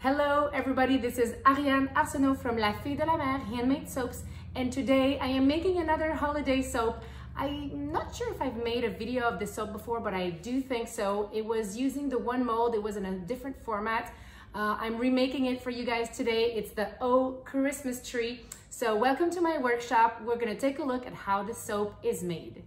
Hello everybody, this is Ariane Arsenault from La Fille de la Mer Handmade Soaps, and today I am making another holiday soap. I'm not sure if I've made a video of this soap before, but I do think so. It was using the one mold, it was in a different format. I'm remaking it for you guys today. It's the O Christmas tree. So welcome to my workshop. We're gonna take a look at how the soap is made.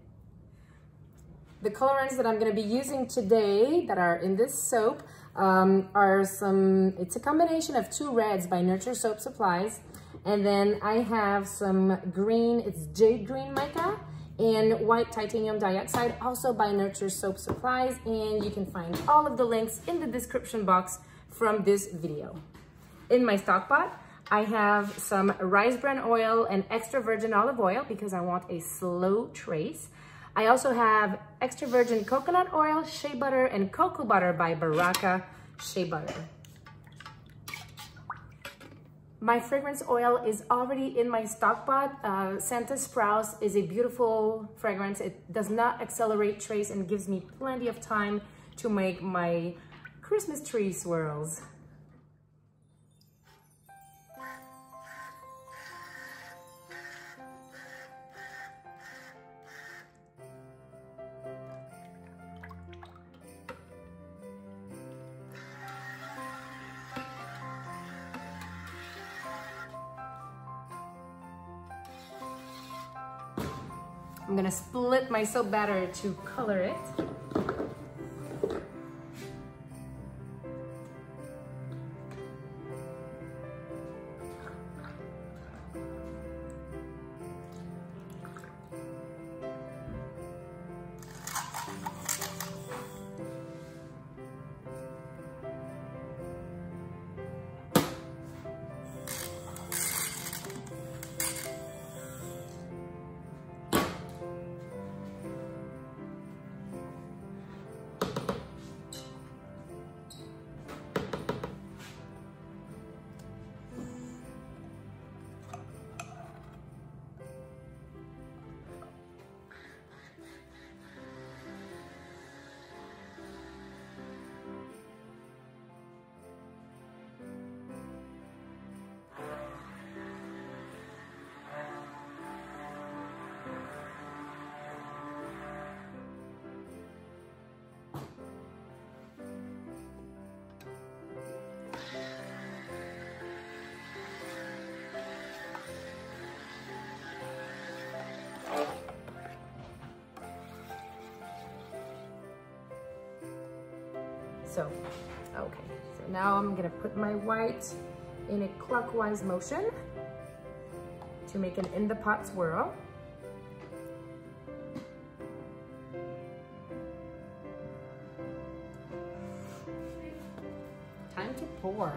The colorants that I'm gonna be using today that are in this soap it's a combination of two reds by Nurture Soap Supplies, and then I have some green, it's jade green mica, and white titanium dioxide, also by Nurture Soap Supplies, and you can find all of the links in the description box from this video. In my stock pot, I have some rice bran oil and extra virgin olive oil because I want a slow trace. I also have extra virgin coconut oil, shea butter, and cocoa butter by Baraka Shea Butter. My fragrance oil is already in my stock pot. Santa Sprouse is a beautiful fragrance. It does not accelerate trace and gives me plenty of time to make my Christmas tree swirls. I'm gonna split my soap batter to color it. So, okay, so now I'm gonna put my white in a clockwise motion to make an in the pot swirl. Time to pour.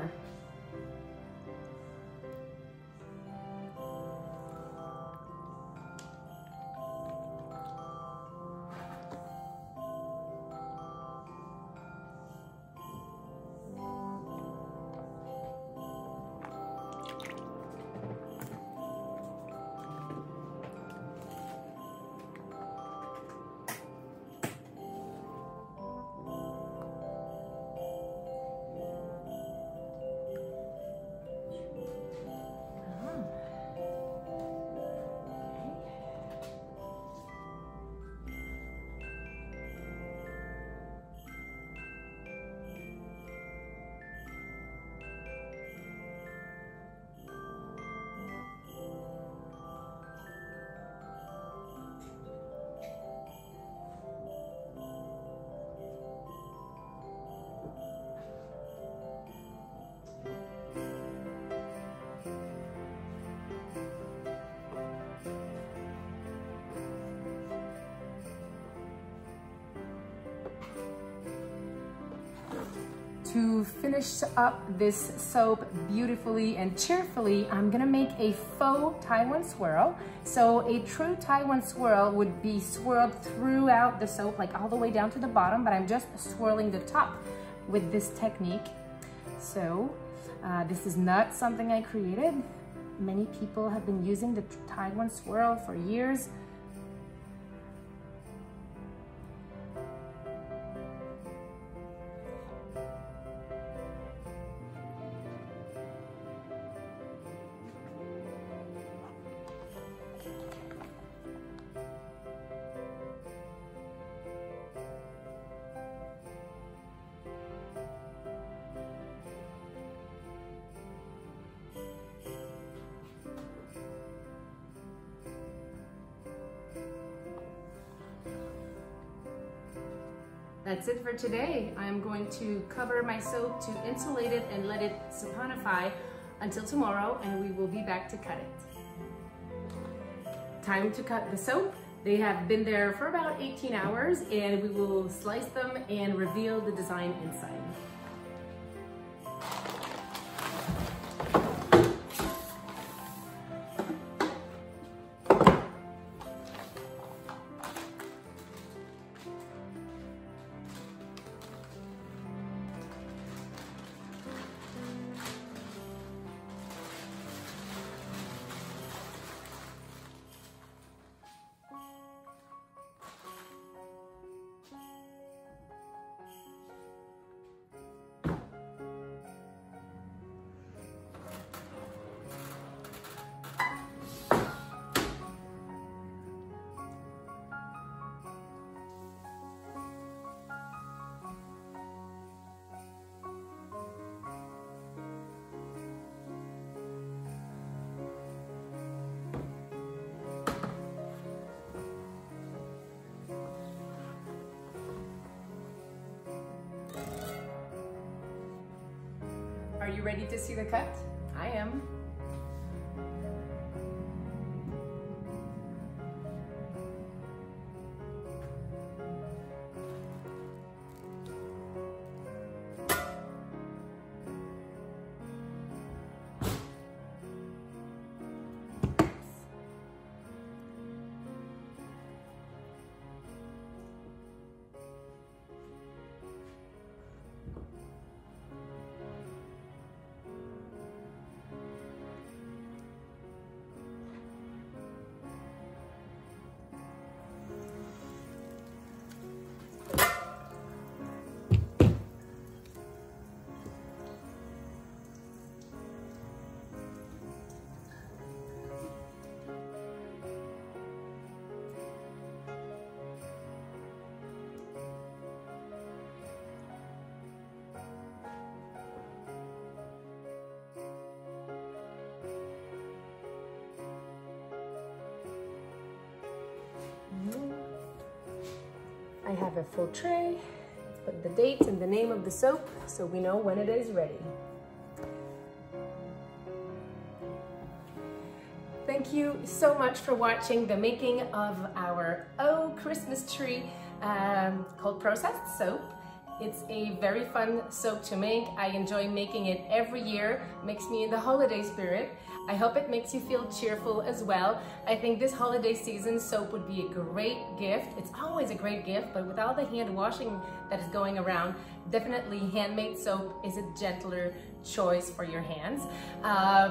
To finish up this soap beautifully and cheerfully, I'm gonna make a faux Taiwan swirl. So a true Taiwan swirl would be swirled throughout the soap, like all the way down to the bottom, but I'm just swirling the top with this technique. So this is not something I created. Many people have been using the Taiwan swirl for years. That's it for today. I'm going to cover my soap to insulate it and let it saponify until tomorrow, and we will be back to cut it. Time to cut the soap. They have been there for about 18 hours, and we will slice them and reveal the design inside. Are you ready to see the cut? I am. I have a full tray. Let's put the date and the name of the soap so we know when it is ready. Thank you so much for watching the making of our Oh Christmas Tree cold processed soap. It's a very fun soap to make. I enjoy making it every year. Makes me in the holiday spirit. I hope it makes you feel cheerful as well. I think this holiday season soap would be a great gift. It's always a great gift, but with all the hand washing that is going around, definitely handmade soap is a gentler choice for your hands.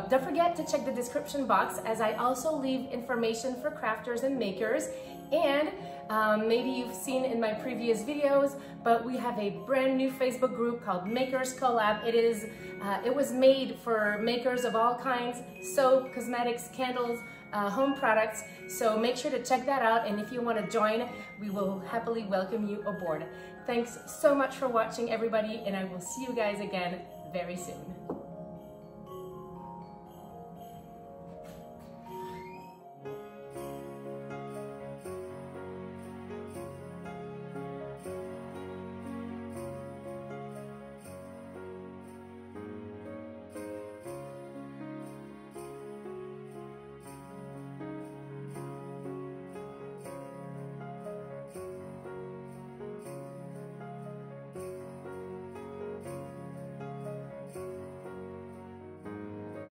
Don't forget to check the description box, as I also leave information for crafters and makers. And maybe you've seen in my previous videos, but we have a brand new Facebook group called Makers Collab. It was made for makers of all kinds: soap, cosmetics, candles, home products. So make sure to check that out, and if you want to join, we will happily welcome you aboard. Thanks so much for watching, everybody, and I will see you guys again very soon.